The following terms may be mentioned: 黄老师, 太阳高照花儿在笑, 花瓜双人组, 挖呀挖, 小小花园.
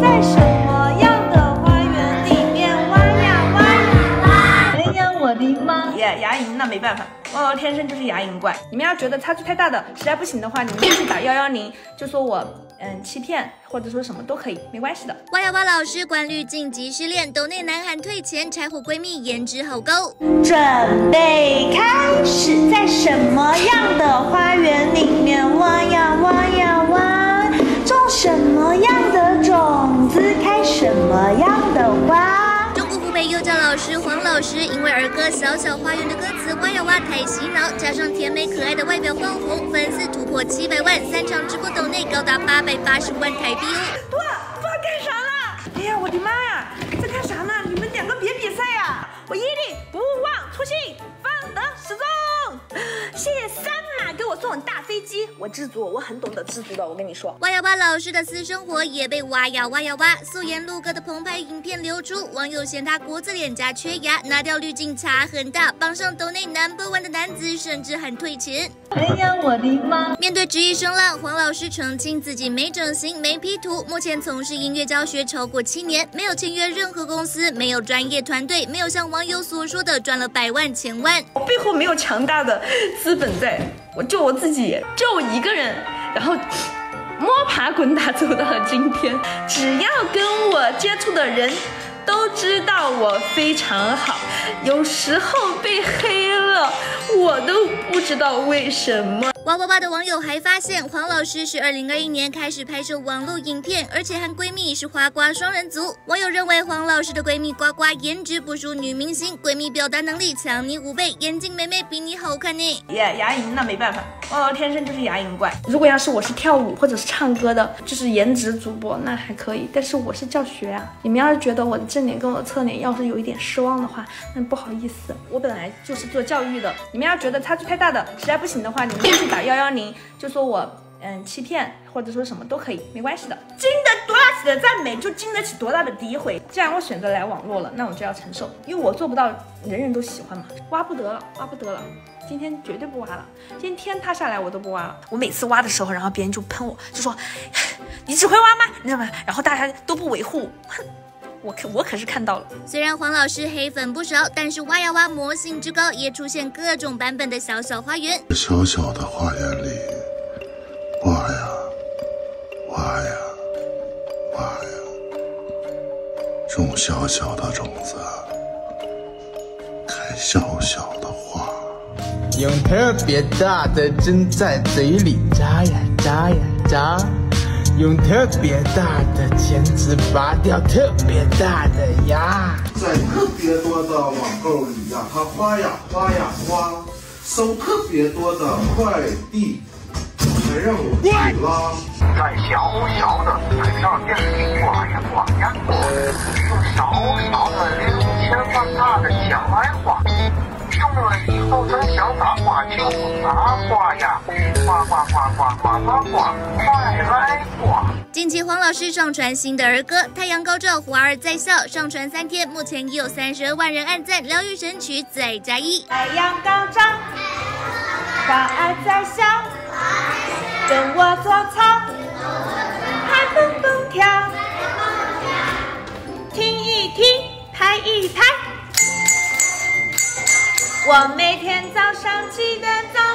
在什么样的花园里面挖呀挖呀挖？能养我的吗？耶，牙龈那没办法，哦，天生就是牙龈怪。你们要觉得差距太大的，实在不行的话，你们就去打110，就说我。欺骗或者说什么都可以，没关系的。哇呀哇老师管滤镜即失恋，抖内南韩退钱，柴火闺蜜颜值好高。准备开始，在什么样的花园里面挖呀挖呀挖，种什么样的种子，开什么样的花。 幼教老师黄老师因为儿歌《小小花园》的歌词“哇呀哇”太洗脑，加上甜美可爱的外表爆红，粉丝突破700万，3场直播抖内高达880万台币哦！哇，干啥啦？哎呀，我的妈呀，在干啥呢？你们两个别比赛呀！我一定不忘初心，方得始终。谢谢3马给我送大飞机，我知足，我很懂得知足的。我跟你说，哇呀哇老师的私生活也被哇呀哇呀哇。素颜录歌的澎湃影片流出，网友嫌他国字脸颊缺牙，拿掉滤镜差很大。榜上抖内 No.1 的男子甚至喊退钱。哎呀，我的妈！面对质疑声浪，黄老师澄清自己没整形、没 P 图，目前从事音乐教学超过7年，没有签约任何公司，没有专业团队，没有像网友所说的赚了100万、1000万。我背后没有强大的资本在。 我自己，就我一个人，然后摸爬滚打走到了今天。只要跟我接触的人都知道我非常好，有时候被黑了，我都不知道为什么。 哇哇哇的网友还发现，黄老师是2021年开始拍摄网络影片，而且和闺蜜是花瓜双人组。网友认为黄老师的闺蜜呱呱颜值不输女明星，闺蜜表达能力强你5倍，眼镜妹妹比你好看呢。耶，牙龈那没办法，哦，天生就是牙龈怪。如果要是我是跳舞或者是唱歌的，就是颜值主播那还可以，但是我是教学啊。你们要是觉得我的正脸跟我的侧脸要是有一点失望的话，那不好意思，我本来就是做教育的。你们要觉得差距太大的，实在不行的话，你们就去 打110就说我欺骗或者说什么都可以，没关系的。经得多大的赞美，就经得起多大的诋毁。既然我选择来网络了，那我就要承受，因为我做不到人人都喜欢嘛。挖不得了，挖不得了，今天绝对不挖了。今天天塌下来我都不挖了。我每次挖的时候，然后别人就喷我，就说你只会挖吗？你知道吗？然后大家都不维护，哼。 我可是看到了，虽然黄老师黑粉不少，但是哇呀哇魔性之高，也出现各种版本的小小花园。小小的花园里，哇呀，哇呀，哇呀，种小小的种子，开小小的花。用特别大的针在嘴里扎呀扎呀扎。 用特别大的钳子拔掉特别大的牙，在特别多的网购里呀，它花呀花呀花，收特别多的快递，还让我去拉。在小小的彩票店里刮呀刮呀刮，用少少的0.000万大的奖来刮。 中了以后，咱想咋刮就咋刮呀，刮刮刮刮刮刮刮，快来刮！近期黄老师上传新的儿歌《太阳高照花儿在笑》，上传3天，目前已有32万人按赞，疗愈神曲再加1。太阳高照，花儿在笑，跟我做操，还蹦蹦跳，听一听，拍一拍。 我每天早上起得早。